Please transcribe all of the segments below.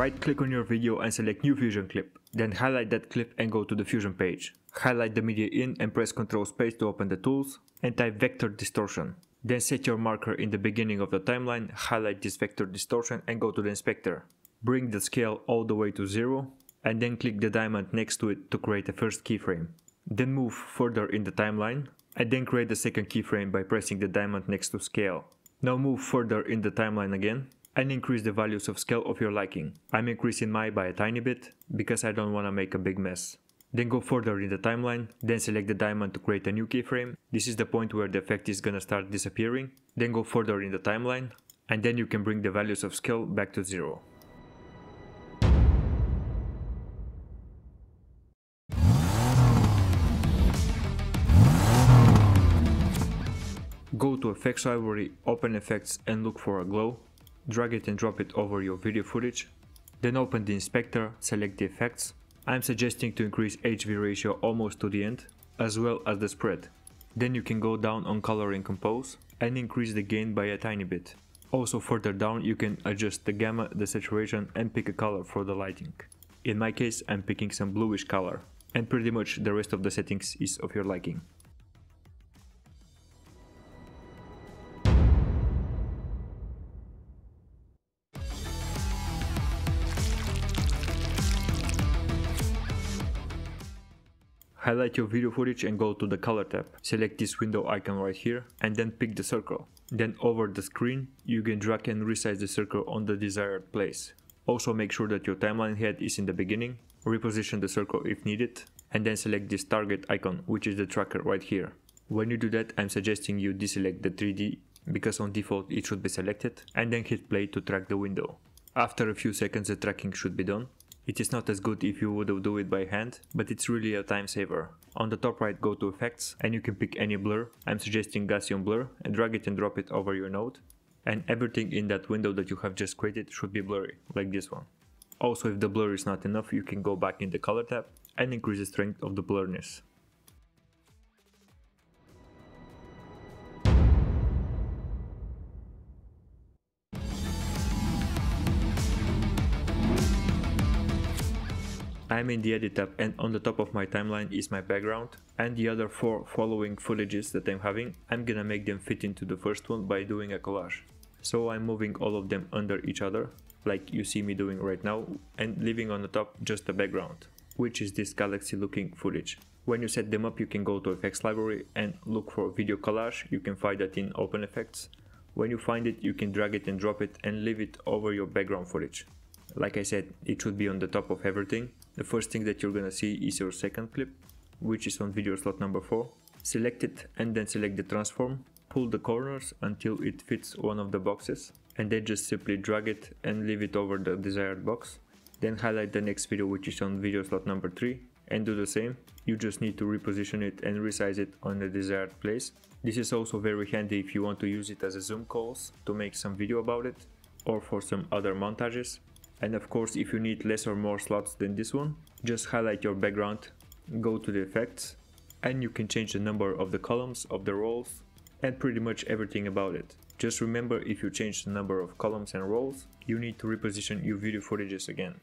Right click on your video and select new fusion clip, then highlight that clip and go to the fusion page. Highlight the media in and press Ctrl space to open the tools and type vector distortion. Then set your marker in the beginning of the timeline, highlight this vector distortion and go to the inspector. Bring the scale all the way to 0 and then click the diamond next to it to create a first keyframe. Then move further in the timeline and then create the second keyframe by pressing the diamond next to scale. Now move further in the timeline again and increase the values of scale of your liking. I'm increasing mine by a tiny bit because I don't want to make a big mess. Then go further in the timeline, then select the diamond to create a new keyframe. This is the point where the effect is gonna start disappearing. Then go further in the timeline and then you can bring the values of scale back to 0. Go to effects library, open effects and look for a glow, drag it and drop it over your video footage, then open the inspector, select the effects. I'm suggesting to increase HV ratio almost to the end, as well as the spread. Then you can go down on color and compose and increase the gain by a tiny bit. Also further down you can adjust the gamma, the saturation and pick a color for the lighting. In my case I'm picking some bluish color and pretty much the rest of the settings is of your liking. Highlight your video footage and go to the color tab, select this window icon right here and then pick the circle. Then over the screen you can drag and resize the circle on the desired place. Also make sure that your timeline head is in the beginning, reposition the circle if needed and then select this target icon which is the tracker right here. When you do that I'm suggesting you deselect the 3D because on default it should be selected and then hit play to track the window. After a few seconds the tracking should be done. It is not as good if you would do it by hand, but it's really a time saver. On the top right go to effects and you can pick any blur. I'm suggesting Gaussian blur and drag it and drop it over your node. And everything in that window that you have just created should be blurry, like this one. Also if the blur is not enough you can go back in the color tab and increase the strength of the blurriness. I'm in the edit tab and on the top of my timeline is my background and the other four following footages that I'm having. I'm gonna make them fit into the first one by doing a collage. So I'm moving all of them under each other, like you see me doing right now, and leaving on the top just the background, which is this galaxy looking footage. When you set them up you can go to effects library and look for video collage. You can find that in open effects. When you find it you can drag it and drop it and leave it over your background footage. Like I said, it should be on the top of everything. The first thing that you're gonna see is your second clip, which is on video slot number 4. Select it and then select the transform, pull the corners until it fits one of the boxes and then just simply drag it and leave it over the desired box. Then highlight the next video which is on video slot number 3 and do the same. You just need to reposition it and resize it on the desired place. This is also very handy if you want to use it as a zoom calls to make some video about it or for some other montages. And of course if you need less or more slots than this one, just highlight your background, go to the effects and you can change the number of the columns, of the rows and pretty much everything about it. Just remember if you change the number of columns and rows, you need to reposition your video footages again.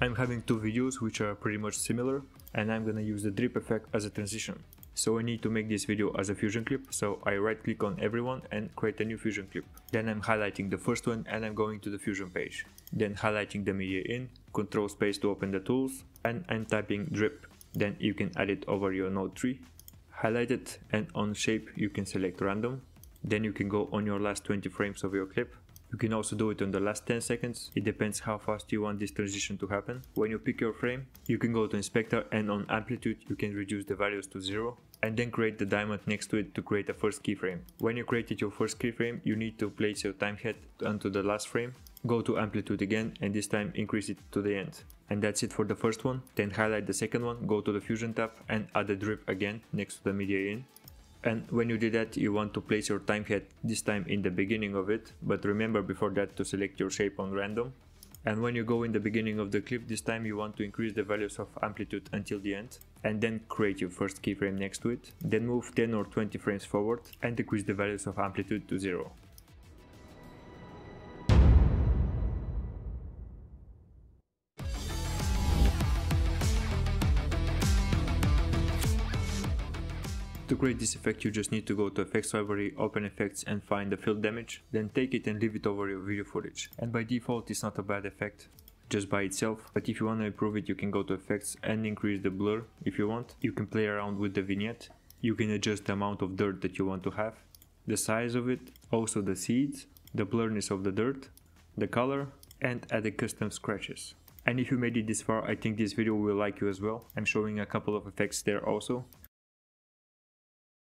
I'm having two videos which are pretty much similar and I'm gonna use the drip effect as a transition. So I need to make this video as a fusion clip, so I right click on everyone and create a new fusion clip. Then I'm highlighting the first one and I'm going to the fusion page. Then highlighting the media in, Ctrl space to open the tools and I'm typing drip. Then you can add it over your node 3. Highlight it and on shape you can select random. Then you can go on your last 20 frames of your clip. You can also do it on the last 10 seconds, it depends how fast you want this transition to happen. When you pick your frame, you can go to inspector and on amplitude you can reduce the values to 0 and then create the diamond next to it to create a first keyframe. When you created your first keyframe, you need to place your time head onto the last frame, go to amplitude again and this time increase it to the end. And that's it for the first one, then highlight the second one, go to the fusion tab and add the drip again next to the media in. And when you do that, you want to place your time head this time in the beginning of it, but remember before that to select your shape on random And when you go in the beginning of the clip, this time you want to increase the values of amplitude until the end, and then create your first keyframe next to it, then move 10 or 20 frames forward and decrease the values of amplitude to 0. To create this effect, you just need to go to effects library, open effects and find the field damage, then take it and leave it over your video footage. And by default it's not a bad effect, just by itself, but if you want to improve it you can go to effects and increase the blur if you want. You can play around with the vignette, you can adjust the amount of dirt that you want to have, the size of it, also the seeds, the blurriness of the dirt, the color, and add the custom scratches. And if you made it this far, I think this video will like you as well. I'm showing a couple of effects there also,